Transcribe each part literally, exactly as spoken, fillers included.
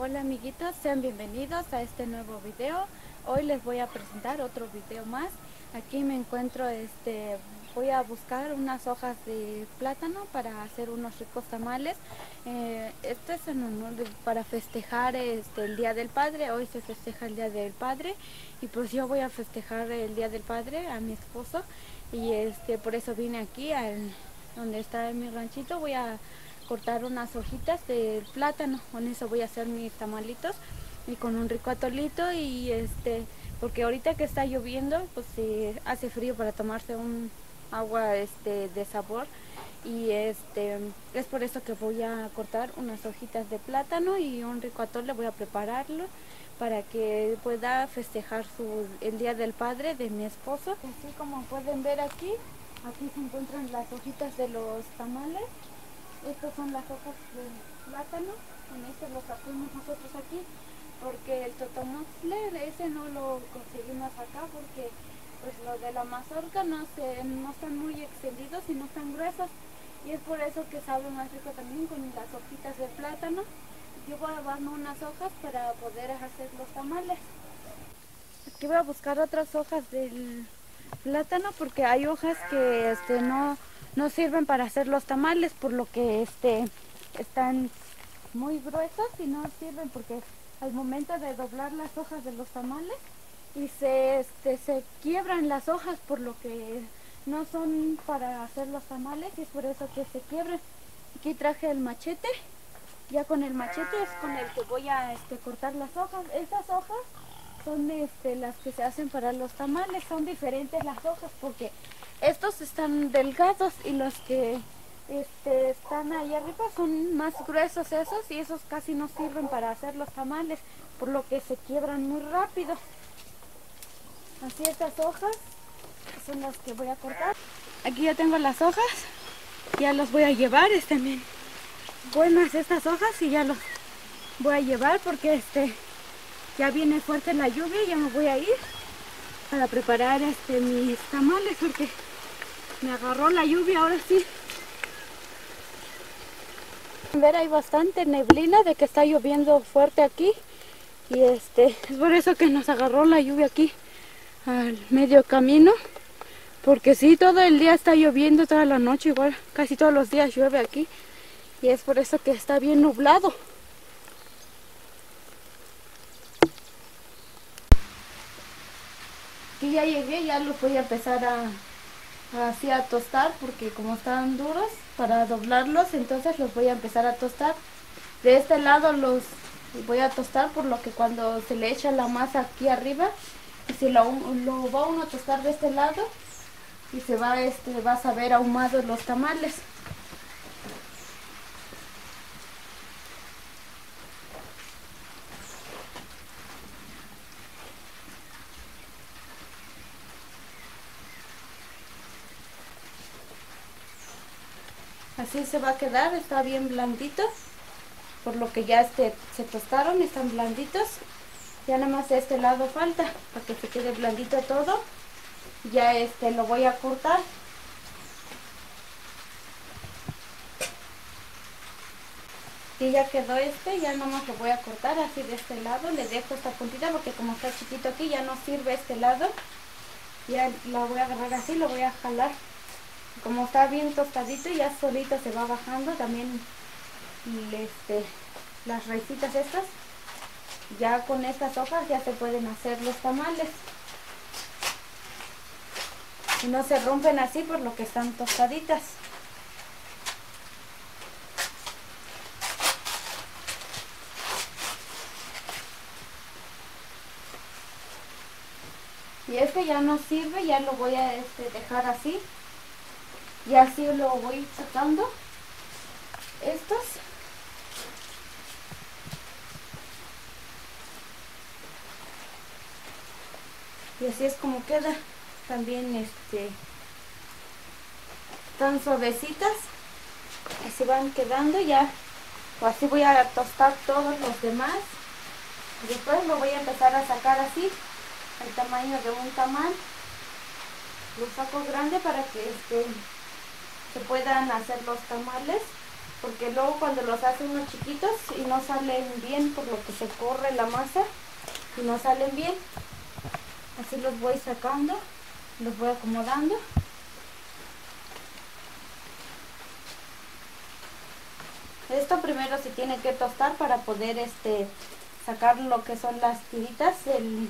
Hola amiguitos, sean bienvenidos a este nuevo video. Hoy les voy a presentar otro video más. Aquí me encuentro, este, voy a buscar unas hojas de plátano para hacer unos ricos tamales. Eh, esto es en honor de, para festejar este, el Día del Padre. Hoy se festeja el Día del Padre y pues yo voy a festejar el Día del Padre a mi esposo. Y este, por eso vine aquí, al, donde está mi ranchito. Voy a cortar unas hojitas de plátano, con eso voy a hacer mis tamalitos y con un rico atolito. Y este, porque ahorita que está lloviendo, pues eh, hace frío para tomarse un agua este de sabor, y este es por eso que voy a cortar unas hojitas de plátano y un rico atole. Voy a prepararlo para que pueda festejar su, el Día del Padre de mi esposo. Así como pueden ver aquí, aquí se encuentran las hojitas de los tamales. Estas son las hojas de plátano, con este lo sacamos nosotros aquí, porque el totomoxle ese no lo conseguimos acá, porque pues los de la mazorca no, se, no están muy extendidos y no están gruesos, y es por eso que sabe más rico también con las hojitas de plátano. Yo voy a llevarme unas hojas para poder hacer los tamales. Aquí voy a buscar otras hojas del plátano, porque hay hojas que este no... no sirven para hacer los tamales, por lo que este están muy gruesas y no sirven, porque al momento de doblar las hojas de los tamales y se, este, se quiebran las hojas, por lo que no son para hacer los tamales, y es por eso que se quiebran. Aquí traje el machete, ya con el machete es con el que voy a este, cortar las hojas. Estas hojas son este, las que se hacen para los tamales, son diferentes las hojas, porque estos están delgados y los que este, están ahí arriba son más gruesos esos, y esos casi no sirven para hacer los tamales, por lo que se quiebran muy rápido. Así estas hojas son las que voy a cortar. Aquí ya tengo las hojas, ya las voy a llevar, este, miren, buenas estas hojas, y ya las voy a llevar porque este ya viene fuerte la lluvia, ya me voy a ir para preparar este mis tamales, porque me agarró la lluvia ahora sí. Ver, hay bastante neblina de que está lloviendo fuerte aquí, y este es por eso que nos agarró la lluvia aquí al medio camino, porque sí, todo el día está lloviendo, toda la noche igual, casi todos los días llueve aquí, y es por eso que está bien nublado. Aquí ya llegué, ya los voy a empezar a así a tostar, porque como están duros para doblarlos, entonces los voy a empezar a tostar. De este lado los voy a tostar, por lo que cuando se le echa la masa aquí arriba, y si lo, lo va uno a tostar de este lado, y se va este va a saber ahumados los tamales. Así se va a quedar, está bien blandito, por lo que ya este, se tostaron, están blanditos. Ya nada más de este lado falta, para que se quede blandito todo. Ya este lo voy a cortar. Y ya quedó este, ya nada más lo voy a cortar así de este lado. Le dejo esta puntita porque como está chiquito aquí ya no sirve este lado. Ya la voy a agarrar así, lo voy a jalar. Como está bien tostadito, ya solito se va bajando también este, las raicitas estas. Ya con estas hojas ya se pueden hacer los tamales. Y no se rompen así, por lo que están tostaditas. Y este ya no sirve, ya lo voy a este, dejar así. Y así lo voy sacando estos. Y así es como queda. También este tan suavecitas. Así van quedando ya. O así voy a tostar todos los demás. Después lo voy a empezar a sacar así, al tamaño de un tamal. Lo saco grande para que este se puedan hacer los tamales. porque luego cuando los hace uno chiquitos y no salen bien, por lo que se corre la masa y no salen bien. Así los voy sacando, los voy acomodando. Esto primero se tiene que tostar para poder este, sacar lo que son las tiritas del,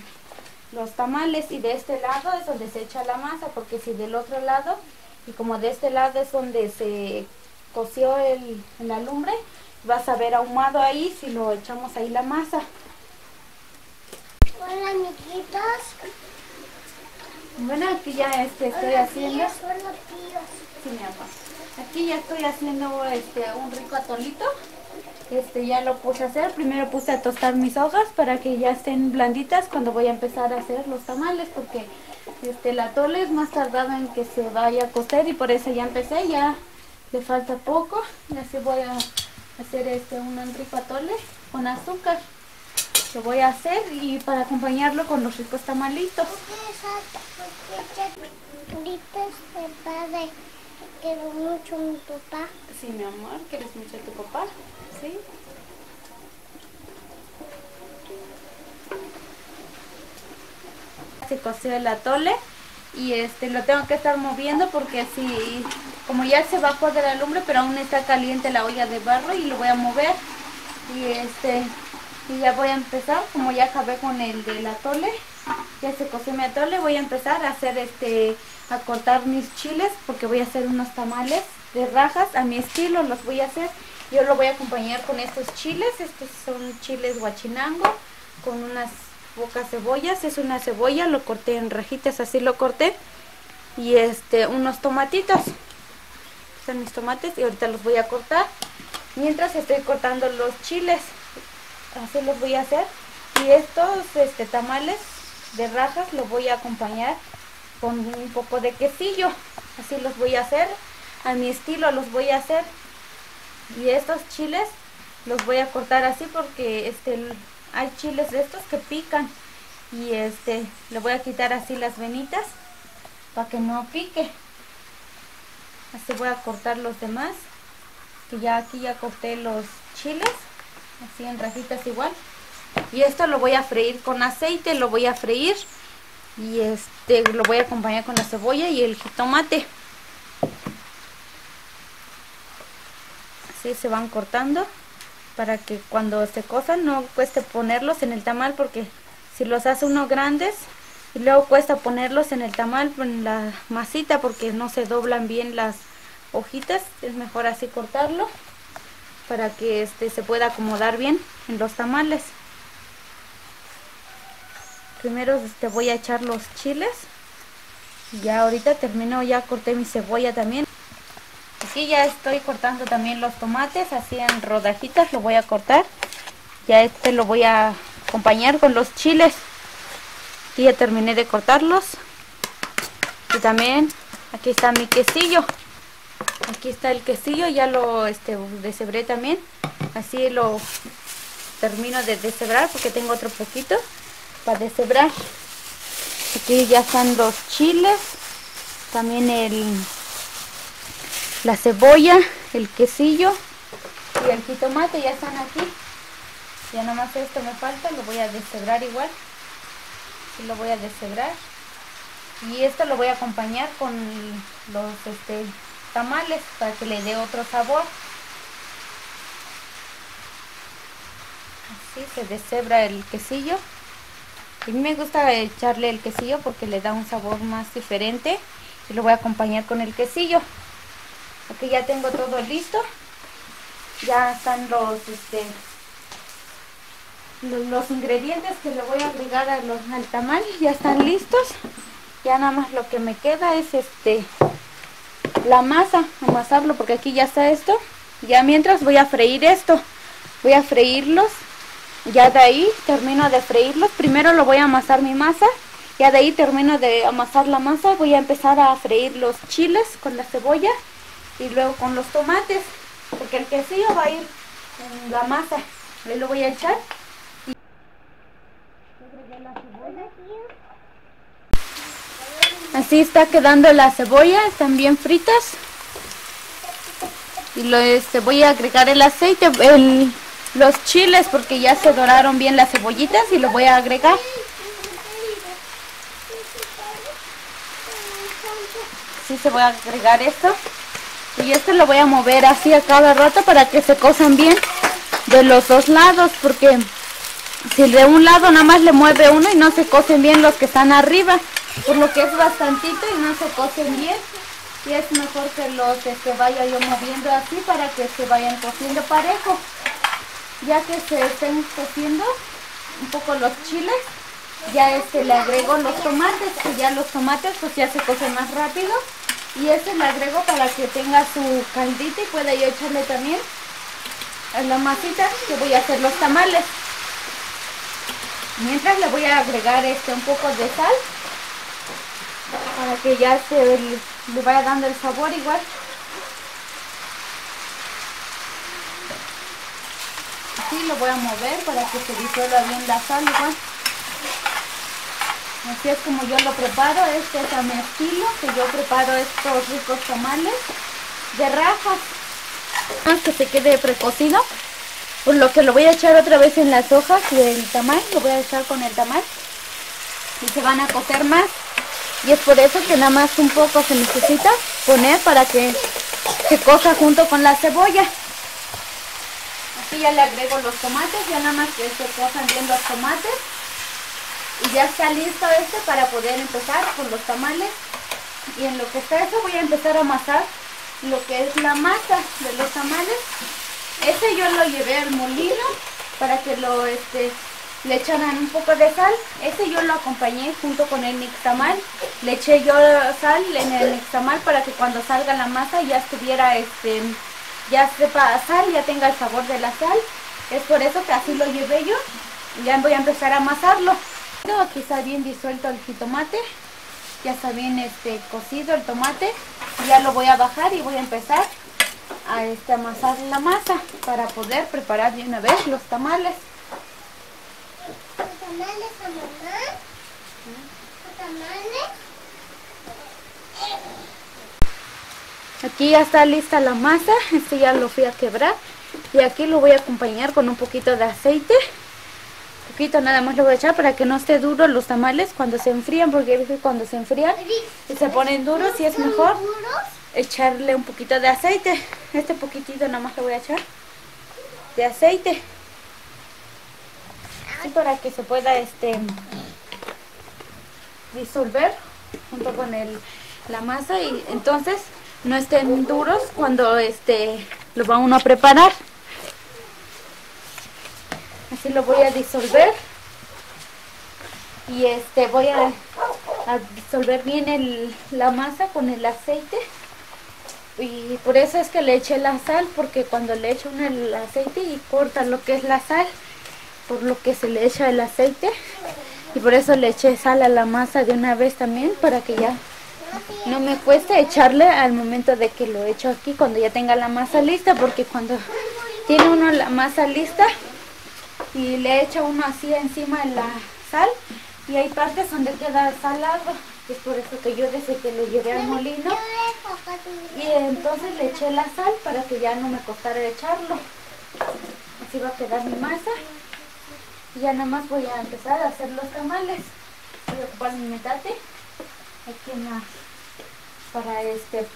los tamales, y de este lado es donde se echa la masa, porque si del otro lado, y como de este lado es donde se coció el, en la lumbre, vas a ver ahumado ahí si lo echamos ahí la masa. Hola amiguitos. Bueno, aquí ya este, estoy hola, haciendo... Tíos, hola, tíos. Sí, mi papá. Aquí ya estoy haciendo este, un rico atolito. Este ya lo puse a hacer. Primero puse a tostar mis hojas para que ya estén blanditas cuando voy a empezar a hacer los tamales, porque este, el atole es más tardado en que se vaya a cocer, y por eso ya empecé, ya le falta poco. Y así voy a hacer este, un rico atole con azúcar. Lo voy a hacer y para acompañarlo con los ricos tamalitos. Quiero mucho a mi papá. Sí, mi amor, ¿quieres mucho a tu papá? Sí. Se coció el atole y este lo tengo que estar moviendo, porque así, como ya se bajó de la lumbre, pero aún está caliente la olla de barro, y lo voy a mover. Y este y ya voy a empezar, como ya acabé con el del atole, ya se coció mi atole, voy a empezar a hacer este... a cortar mis chiles, porque voy a hacer unos tamales de rajas a mi estilo. Los voy a hacer, yo lo voy a acompañar con estos chiles. Estos son chiles guachinango con unas pocas cebollas. Es una cebolla, lo corté en rajitas, así lo corté, y este unos tomatitos. Son mis tomates y ahorita los voy a cortar mientras estoy cortando los chiles. Así los voy a hacer. Y estos este, tamales de rajas los voy a acompañar con un poco de quesillo. Así los voy a hacer a mi estilo, los voy a hacer. Y estos chiles los voy a cortar así, porque este hay chiles de estos que pican, y este le voy a quitar así las venitas para que no pique. Así voy a cortar los demás, que ya aquí ya corté los chiles así en rajitas igual. Y esto lo voy a freír con aceite, lo voy a freír. Y este lo voy a acompañar con la cebolla y el jitomate. Así se van cortando para que cuando se cosan no cueste ponerlos en el tamal, porque si los hace uno grandes y luego cuesta ponerlos en el tamal, en la masita, porque no se doblan bien las hojitas. Es mejor así cortarlo para que este se pueda acomodar bien en los tamales. Primero este, voy a echar los chiles. Ya ahorita termino, ya corté mi cebolla también. Aquí ya estoy cortando también los tomates, así en rodajitas lo voy a cortar. Ya este lo voy a acompañar con los chiles. Aquí ya terminé de cortarlos. Y también aquí está mi quesillo. Aquí está el quesillo, ya lo este, deshebré también. Así lo termino de deshebrar, porque tengo otro poquito para deshebrar. Aquí ya están los chiles, también el la cebolla, el quesillo y el jitomate ya están aquí. Ya nomás esto me falta, lo voy a deshebrar igual. Aquí lo voy a deshebrar y esto lo voy a acompañar con los este, tamales para que le dé otro sabor. Así se deshebra el quesillo. A mí me gusta echarle el quesillo porque le da un sabor más diferente, y lo voy a acompañar con el quesillo. Aquí ya tengo todo listo. Ya están los este, los, los ingredientes que le voy a agregar a los, al tamal. Ya están listos. Ya nada más lo que me queda es este la masa, amasarlo, porque aquí ya está esto. Ya mientras voy a freír esto, voy a freírlos. Ya de ahí termino de freírlos. Primero lo voy a amasar mi masa. Ya de ahí termino de amasar la masa. Voy a empezar a freír los chiles con la cebolla y luego con los tomates, porque el quesillo va a ir en la masa. Ahí lo voy a echar. Y... así está quedando la cebolla. Están bien fritas. y lo este, voy a agregar el aceite, el, los chiles, porque ya se doraron bien las cebollitas, y lo voy a agregar. Sí, se voy a agregar esto, y esto lo voy a mover así a cada rato para que se cosan bien de los dos lados, porque si de un lado nada más le mueve uno y no se cocen bien los que están arriba, por lo que es bastantito y no se cocen bien, y es mejor que los este, vaya yo moviendo así para que se vayan cociendo parejo. Ya que se estén cociendo un poco los chiles, ya este le agrego los tomates, que ya los tomates pues ya se cocen más rápido, y este le agrego para que tenga su caldita y pueda yo echarle también a la masita que voy a hacer los tamales. Mientras le voy a agregar este un poco de sal para que ya se le, le vaya dando el sabor igual. Así lo voy a mover para que se disuelva bien la sal igual. Así es como yo lo preparo, este es a mi estilo, que yo preparo estos ricos tamales de rajas. Más que se quede precocido, por lo que lo voy a echar otra vez en las hojas del tamal, lo voy a echar con el tamal y se van a cocer más, y es por eso que nada más un poco se necesita poner para que se coza junto con la cebolla. Aquí ya le agrego los tomates, ya nada más que se cozan bien los tomates, y ya está listo este para poder empezar con los tamales. Y en lo que está eso voy a empezar a amasar lo que es la masa de los tamales. Este yo lo llevé al molino para que lo este, le echaran un poco de sal. Este yo lo acompañé junto con el nixtamal, le eché yo sal en el nixtamal para que cuando salga la masa ya estuviera este ya sepa sal, ya tenga el sabor de la sal. Es por eso que así lo llevé yo. Ya voy a empezar a amasarlo. Aquí está bien disuelto el jitomate, ya está bien este cocido el tomate, ya lo voy a bajar y voy a empezar a este, amasar la masa para poder preparar de una vez los tamales. ¿Los tamales a mamá? ¿Los tamales? Aquí ya está lista la masa, este ya lo fui a quebrar, y aquí lo voy a acompañar con un poquito de aceite. Poquito nada más lo voy a echar para que no esté duro los tamales cuando se enfrían, porque cuando se enfrían y se ponen duros, y es mejor echarle un poquito de aceite. Este poquitito nada más lo voy a echar de aceite, así para que se pueda este disolver junto con el, la masa, y entonces no estén duros cuando este lo va uno a preparar. Así lo voy a disolver, y este voy a, a disolver bien el, la masa con el aceite, y por eso es que le eché la sal, porque cuando le echo el aceite y corta lo que es la sal, por lo que se le echa el aceite, y por eso le eché sal a la masa de una vez también, para que ya no me cueste echarle al momento de que lo echo aquí cuando ya tenga la masa lista, porque cuando tiene uno la masa lista y le echa uno así encima la sal, y hay partes donde queda salado, es por eso que yo desde que lo llevé al molino, y entonces le eché la sal para que ya no me costara echarlo. Así va a quedar mi masa, y ya nada más voy a empezar a hacer los tamales. Voy a ocupar mi metate aquí en la, para este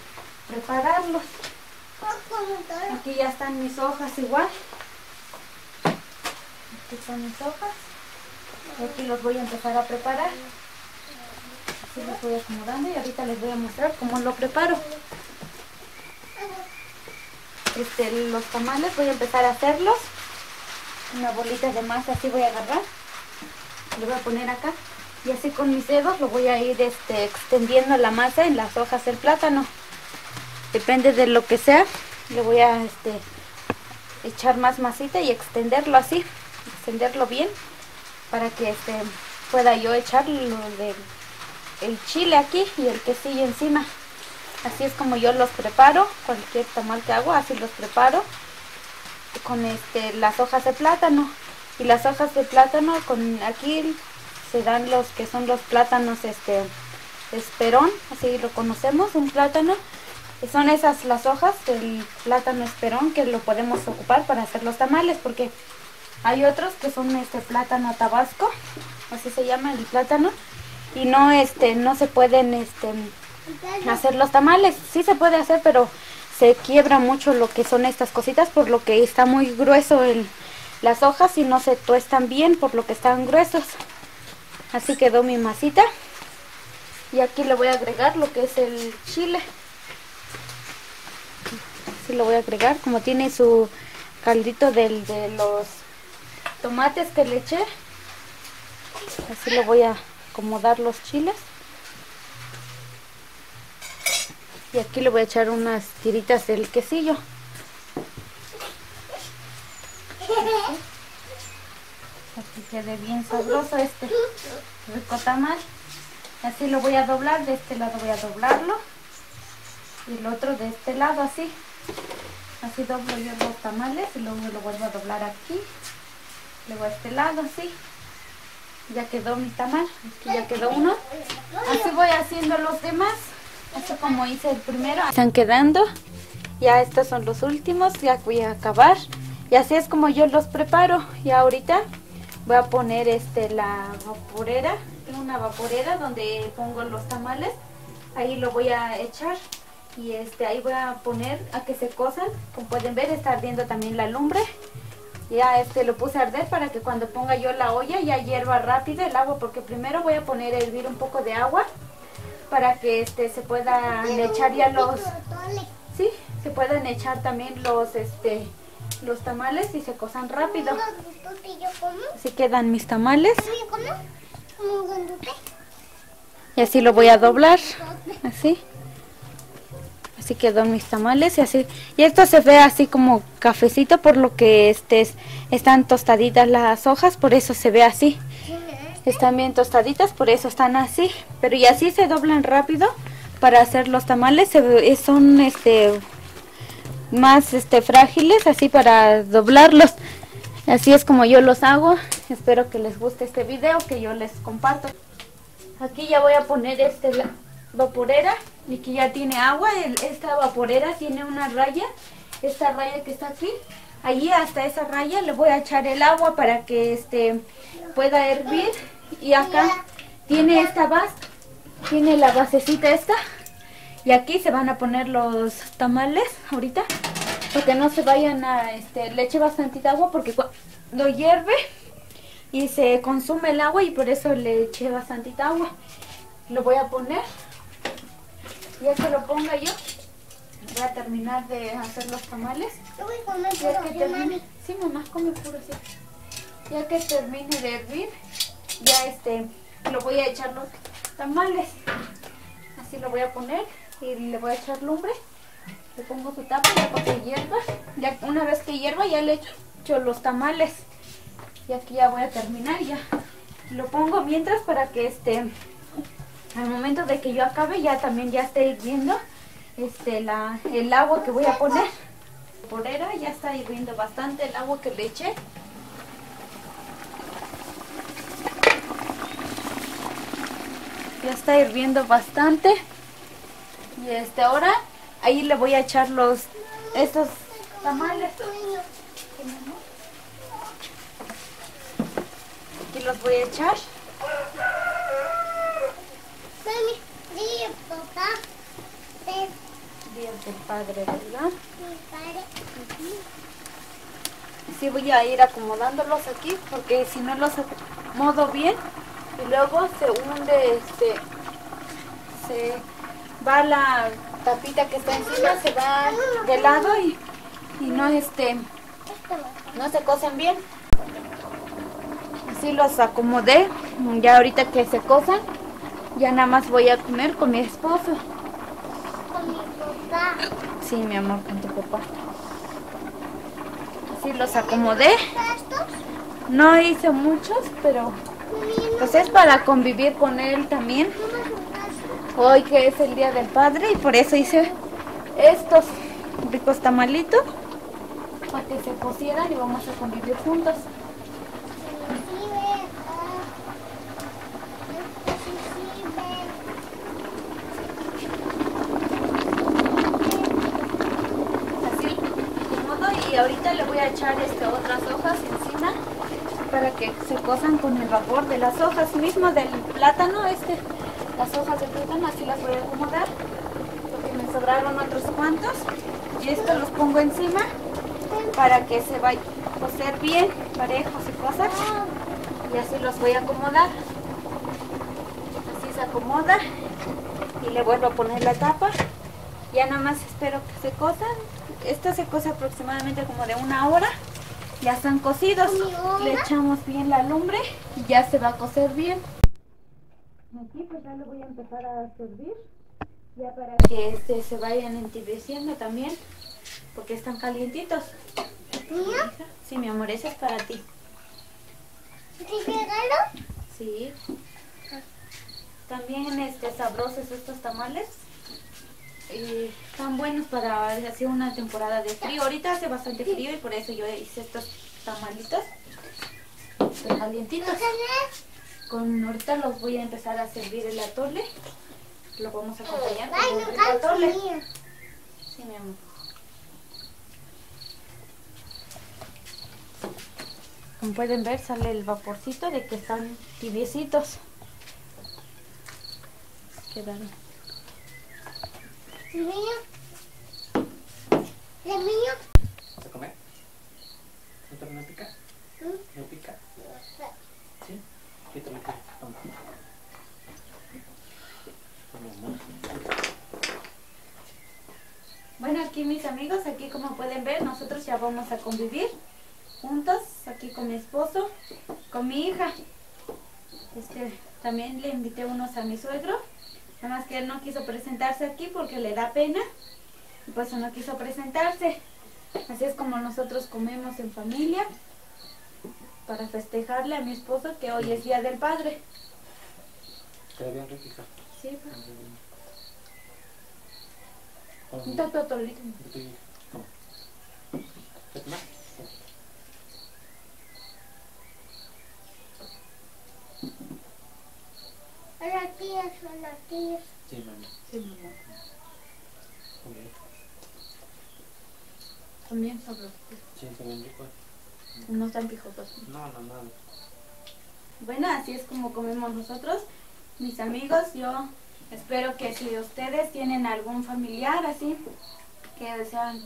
prepararlos. Aquí ya están mis hojas igual. Aquí están mis hojas, y aquí los voy a empezar a preparar. Así los voy acomodando, y ahorita les voy a mostrar cómo lo preparo. Este, los tamales voy a empezar a hacerlos. Una bolita de masa así voy a agarrar, lo voy a poner acá, y así con mis dedos lo voy a ir este, extendiendo la masa en las hojas del plátano. Depende de lo que sea, le voy a este, echar más masita y extenderlo así. Extenderlo bien para que este, pueda yo echar lo de, el chile aquí y el quesillo encima. Así es como yo los preparo, cualquier tamal que hago así los preparo, con este, las hojas de plátano. Y las hojas de plátano con aquí se dan los que son los plátanos este, esperón, así lo conocemos, un plátano Son esas las hojas del plátano esperón que lo podemos ocupar para hacer los tamales, porque hay otros que son este plátano tabasco, así se llama el plátano, y no este no se pueden este hacer los tamales. Sí se puede hacer, pero se quiebra mucho lo que son estas cositas, por lo que está muy grueso el, las hojas y no se tuestan bien, por lo que están gruesos. Así quedó mi masita. Y aquí le voy a agregar lo que es el chile. Así lo voy a agregar, como tiene su caldito del, de los tomates que le eché. Así le voy a acomodar los chiles. Y aquí le voy a echar unas tiritas del quesillo. Para que quede bien sabroso este rico tamal. Así lo voy a doblar, de este lado voy a doblarlo. Y el otro de este lado, así. Así doblo yo los tamales y luego lo vuelvo a doblar aquí. Luego a este lado, así. Ya quedó mi tamal, aquí ya quedó uno. Así voy haciendo los demás. Esto como hice el primero, están quedando. Ya estos son los últimos, ya voy a acabar. Y así es como yo los preparo. Y ahorita voy a poner este la vaporera. Tengo una vaporera donde pongo los tamales. Ahí lo voy a echar. Y este ahí voy a poner a que se cosan. Como pueden ver, está ardiendo también la lumbre. Ya este lo puse a arder para que cuando ponga yo la olla ya hierva rápido el agua. Porque primero voy a poner a hervir un poco de agua, para que este se puedan echar ya los sí se puedan echar también los este los tamales y se cosan rápido. Así quedan mis tamales y así lo voy a doblar, así así quedan mis tamales. Y así, y esto se ve así como cafecito, por lo que este están tostaditas las hojas, por eso se ve así. Están bien tostaditas, por eso están así. Pero y así se doblan rápido para hacer los tamales. Se, son este más este frágiles, así para doblarlos. Así es como yo los hago. Espero que les guste este video que yo les comparto. Aquí ya voy a poner este la vaporera. Y aquí ya tiene agua. El, esta vaporera tiene una raya. Esta raya que está aquí. Allí hasta esa raya le voy a echar el agua para que este pueda hervir. Y acá tiene esta base, tiene la basecita esta. Y aquí se van a poner los tamales ahorita, porque no se vayan a, este, le eche bastante agua porque lo hierve y se consume el agua, y por eso le eché bastante agua. Lo voy a poner, ya que lo ponga yo. Voy a terminar de hacer los tamales. Yo voy a comer puro, ya que termine, sí, mamá, come puro, sí. Ya que termine de hervir, ya este, lo voy a echar los tamales. Así lo voy a poner y le voy a echar lumbre. Le pongo su tapa ya para que hierva. Ya una vez que hierva ya le echo los tamales. Y aquí ya voy a terminar, ya lo pongo mientras para que este, al momento de que yo acabe, ya también ya esté hirviendo. Este, la, el agua que voy a poner. La vaporera ya está hirviendo bastante el agua que le eché. Ya está hirviendo bastante. Y este, ahora ahí le voy a echar los estos tamales. Aquí los voy a echar. El padre, ¿verdad? Mi padre. Sí, voy a ir acomodándolos aquí, porque si no los acomodo bien y luego se hunde, este, se va la tapita que está encima, se va de lado y, y no este no se cosen bien. Así los acomodé. Ya ahorita que se cosan, ya nada más voy a comer con mi esposo. Sí, mi amor, con tu papá. Así los acomodé. No hice muchos, pero pues es para convivir con él también. Hoy que es el Día del Padre, y por eso hice estos ricos tamalitos, para que se cocieran y vamos a convivir juntos. ahorita le voy a echar este, otras hojas encima para que se cosan con el vapor de las hojas mismas del plátano. Este, las hojas de plátano así las voy a acomodar porque me sobraron otros cuantos, y esto los pongo encima para que se vaya a cocer bien, parejos y cosas, y así los voy a acomodar. Así se acomoda y le vuelvo a poner la tapa. Ya nada más espero que se cosan. Esto se cose aproximadamente como de una hora. Ya están cocidos. Le echamos bien la lumbre y ya se va a cocer bien. Aquí pues ya lo voy a empezar a servir, ya para que este, se vayan entibieciendo también, porque están calientitos. ¿Mía? Sí, mi amor, eso es para ti. ¿Te regalo? Sí. También este, sabrosos estos tamales. Eh, tan buenos para hacer una temporada de frío. Ahorita hace bastante frío y por eso yo hice estos tamalitos calientitos. Con, ahorita los voy a empezar a servir el atole. Lo vamos a acompañar con el atole. Sí, mi amor. Como pueden ver, sale el vaporcito de que están tibiecitos. Quedaron. ¿El niño? ¿El niño? ¿Se come? ¿No pica? ¿No pica? ¿Sí? ¿Qué te pica? Toma. Bueno, aquí mis amigos, aquí como pueden ver, nosotros ya vamos a convivir juntos, aquí con mi esposo, con mi hija. Este, también le invité unos a mi suegro. Nada más que él no quiso presentarse aquí porque le da pena, y pues no quiso presentarse. Así es como nosotros comemos en familia, para festejarle a mi esposo que hoy es Día del Padre. ¿Queda bien, Riquita? Sí, pues. Un tato atolito. Hola tías, hola tías. Sí, mamá. Sí, mamá. Okay. También sabrosos. Sí, también rico. No están picosos. No, no, no. Bueno, así es como comemos nosotros. Mis amigos, yo espero que si ustedes tienen algún familiar así, que sean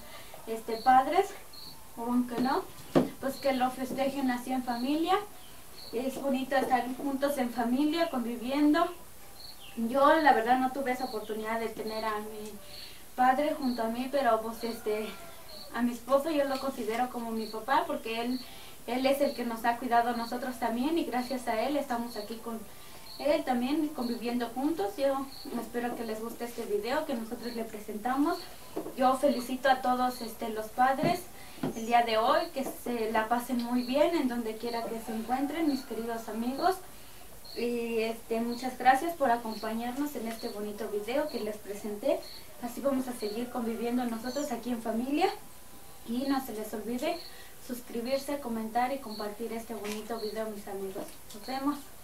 este, padres, o aunque no, pues que lo festejen así en familia. Es bonito estar juntos en familia, conviviendo. Yo la verdad no tuve esa oportunidad de tener a mi padre junto a mí, pero pues este, a mi esposo yo lo considero como mi papá, porque él, él es el que nos ha cuidado a nosotros también, y gracias a él estamos aquí con él también, conviviendo juntos. Yo espero que les guste este video que nosotros le presentamos. Yo felicito a todos este, los padres el día de hoy, que se la pasen muy bien en donde quiera que se encuentren, mis queridos amigos, y este, muchas gracias por acompañarnos en este bonito video que les presenté. Así vamos a seguir conviviendo nosotros aquí en familia, y no se les olvide suscribirse, comentar y compartir este bonito video, mis amigos. Nos vemos.